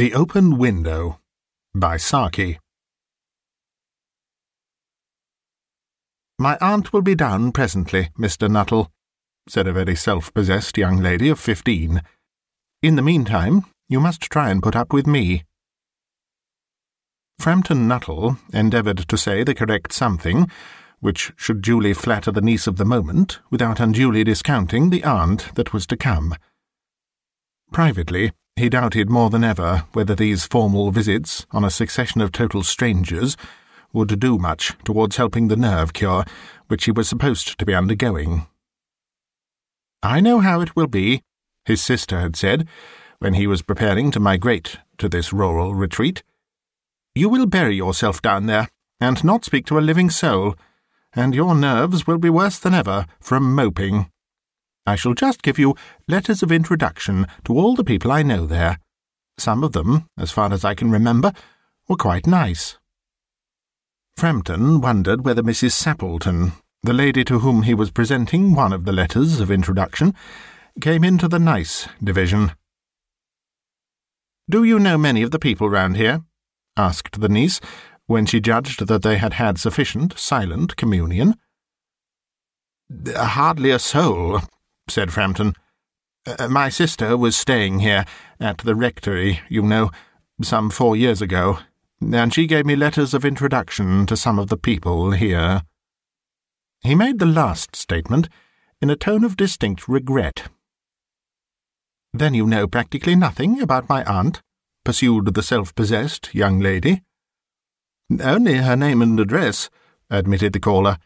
The Open Window by Saki. My aunt will be down presently, Mr. Nuttel, said a very self-possessed young lady of 15. In the meantime, you must try and put up with me. Framton Nuttel endeavoured to say the correct something, which should duly flatter the niece of the moment, without unduly discounting the aunt that was to come. Privately, he doubted more than ever whether these formal visits on a succession of total strangers would do much towards helping the nerve cure which he was supposed to be undergoing. "I know how it will be," his sister had said, when he was preparing to migrate to this rural retreat. "You will bury yourself down there, and not speak to a living soul, and your nerves will be worse than ever from moping. I shall just give you letters of introduction to all the people I know there. Some of them, as far as I can remember, were quite nice." Framton wondered whether Mrs. Sappleton, the lady to whom he was presenting one of the letters of introduction, came into the nice division. "Do you know many of the people round here?" asked the niece, when she judged that they had had sufficient silent communion. "Hardly a soul," said Framton. "My sister was staying here, at the rectory, you know, some 4 years ago, and she gave me letters of introduction to some of the people here." He made the last statement in a tone of distinct regret. "Then you know practically nothing about my aunt?" pursued the self-possessed young lady. "Only her name and address," admitted the caller.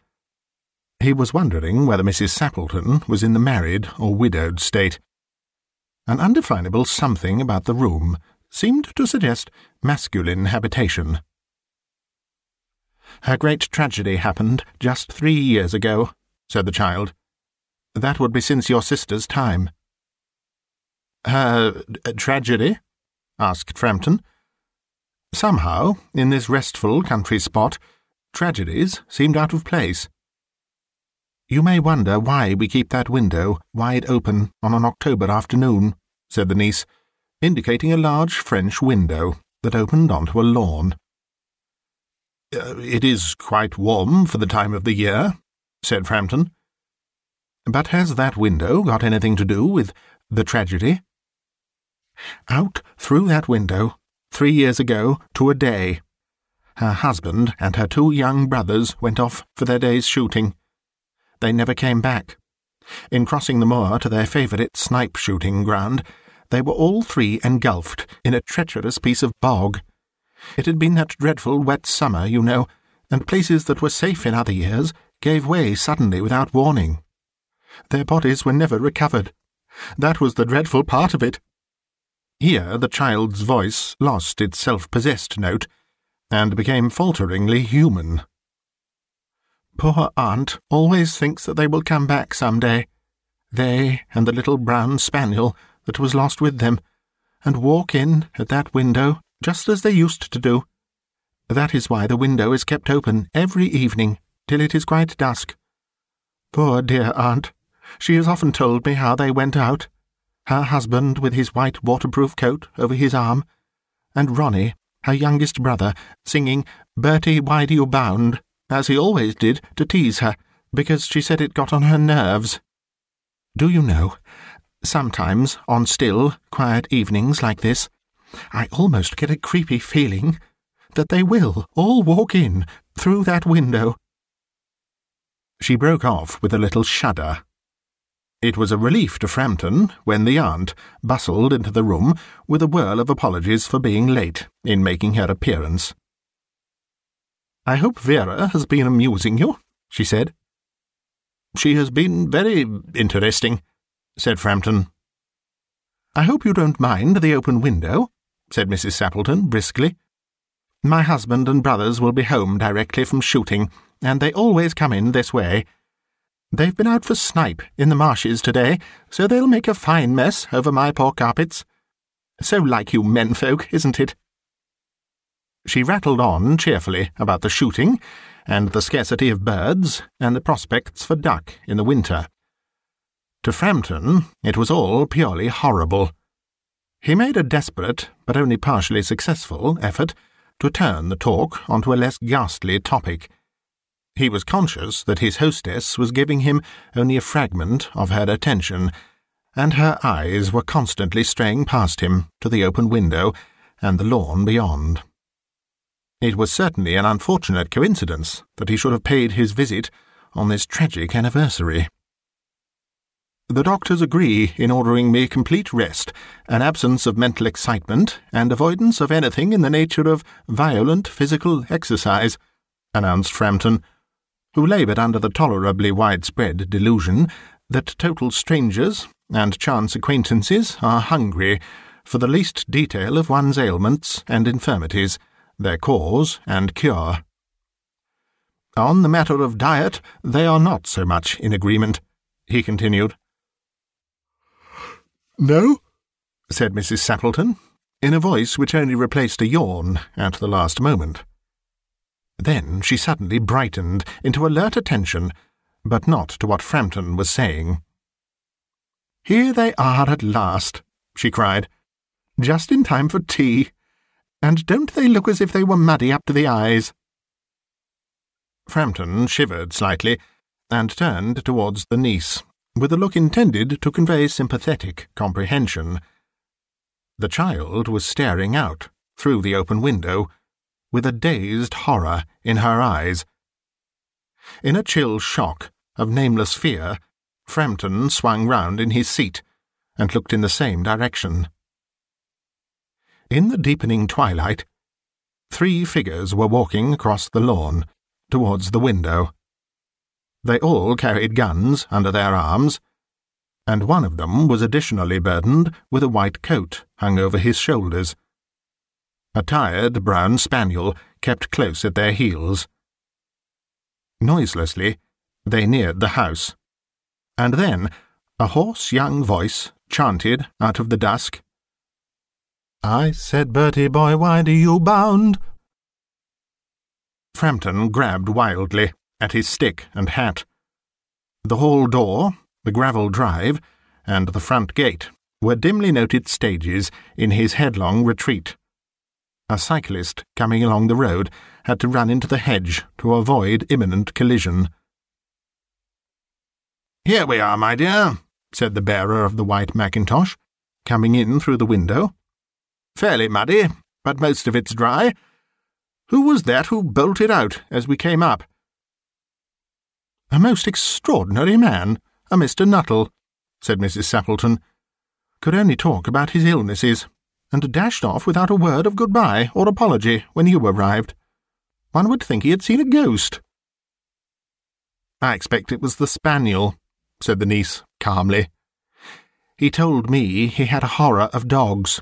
He was wondering whether Mrs. Sappleton was in the married or widowed state. An undefinable something about the room seemed to suggest masculine habitation. "Her great tragedy happened just 3 years ago," said the child. "That would be since your sister's time." "Her tragedy?" asked Framton. Somehow, in this restful country spot, tragedies seemed out of place. "You may wonder why we keep that window wide open on an October afternoon," said the niece, indicating a large French window that opened onto a lawn. "It is quite warm for the time of the year," said Framton. "But has that window got anything to do with the tragedy?" "Out through that window, 3 years ago, to a day. Her husband and her 2 young brothers went off for their day's shooting. They never came back. In crossing the moor to their favourite snipe-shooting ground, they were all 3 engulfed in a treacherous piece of bog. It had been that dreadful wet summer, you know, and places that were safe in other years gave way suddenly without warning. Their bodies were never recovered. That was the dreadful part of it." Here the child's voice lost its self-possessed note, and became falteringly human. "Poor aunt always thinks that they will come back some day, they and the little brown spaniel that was lost with them, and walk in at that window just as they used to do. That is why the window is kept open every evening till it is quite dusk. Poor dear aunt, she has often told me how they went out, her husband with his white waterproof coat over his arm, and Ronnie, her youngest brother, singing 'Bertie, why do you bound?' as he always did to tease her, because she said it got on her nerves. Do you know, sometimes, on still, quiet evenings like this, I almost get a creepy feeling that they will all walk in through that window." She broke off with a little shudder. It was a relief to Framton when the aunt bustled into the room with a whirl of apologies for being late in making her appearance. "I hope Vera has been amusing you," she said. "She has been very interesting," said Framton. "I hope you don't mind the open window," said Mrs. Sappleton briskly. "My husband and brothers will be home directly from shooting, and they always come in this way. They've been out for snipe in the marshes today, so they'll make a fine mess over my poor carpets. So like you menfolk, isn't it?" She rattled on cheerfully about the shooting, and the scarcity of birds, and the prospects for duck in the winter. To Framton it was all purely horrible. He made a desperate, but only partially successful, effort to turn the talk onto a less ghastly topic. He was conscious that his hostess was giving him only a fragment of her attention, and her eyes were constantly straying past him to the open window and the lawn beyond. It was certainly an unfortunate coincidence that he should have paid his visit on this tragic anniversary. The doctors agree in ordering me complete rest, an absence of mental excitement, and avoidance of anything in the nature of violent physical exercise, announced Framton, who laboured under the tolerably widespread delusion that total strangers and chance acquaintances are hungry for the least detail of one's ailments and infirmities, their cause and cure. On the matter of diet, they are not so much in agreement, he continued. No, said Mrs. Sappleton, in a voice which only replaced a yawn at the last moment. Then she suddenly brightened into alert attention, but not to what Framton was saying. Here they are at last, she cried, just in time for tea. And don't they look as if they were muddy up to the eyes? Framton shivered slightly, and turned towards the niece, with a look intended to convey sympathetic comprehension. The child was staring out, through the open window, with a dazed horror in her eyes. In a chill shock of nameless fear, Framton swung round in his seat, and looked in the same direction. In the deepening twilight, three figures were walking across the lawn, towards the window. They all carried guns under their arms, and one of them was additionally burdened with a white coat hung over his shoulders. A tired brown spaniel kept close at their heels. Noiselessly, they neared the house, and then a hoarse young voice chanted out of the dusk, "I said, Bertie boy, why do you bound?" Framton grabbed wildly at his stick and hat. The hall door, the gravel drive, and the front gate were dimly noted stages in his headlong retreat. A cyclist coming along the road had to run into the hedge to avoid imminent collision. "Here we are, my dear," said the bearer of the white mackintosh, coming in through the window. "Fairly muddy, but most of it's dry. Who was that who bolted out as we came up?" "A most extraordinary man, a Mr. Nuttel," said Mrs. Sappleton. "Could only talk about his illnesses, and dashed off without a word of goodbye or apology when you arrived. One would think he had seen a ghost." "I expect it was the spaniel," said the niece calmly. "He told me he had a horror of dogs.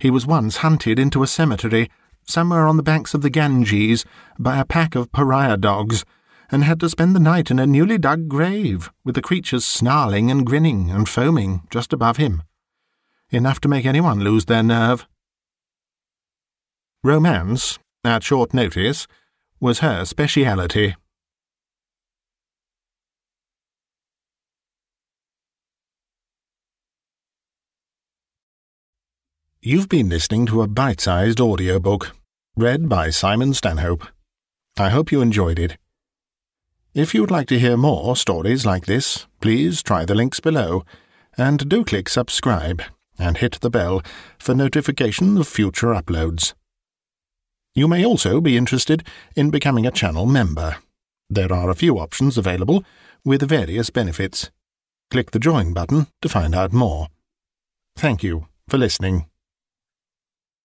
He was once hunted into a cemetery, somewhere on the banks of the Ganges, by a pack of pariah dogs, and had to spend the night in a newly dug grave, with the creatures snarling and grinning and foaming just above him. Enough to make anyone lose their nerve." Romance, at short notice, was her speciality. You've been listening to a bite-sized audiobook, read by Simon Stanhope. I hope you enjoyed it. If you'd like to hear more stories like this, please try the links below, and do click subscribe and hit the bell for notification of future uploads. You may also be interested in becoming a channel member. There are a few options available with various benefits. Click the join button to find out more. Thank you for listening.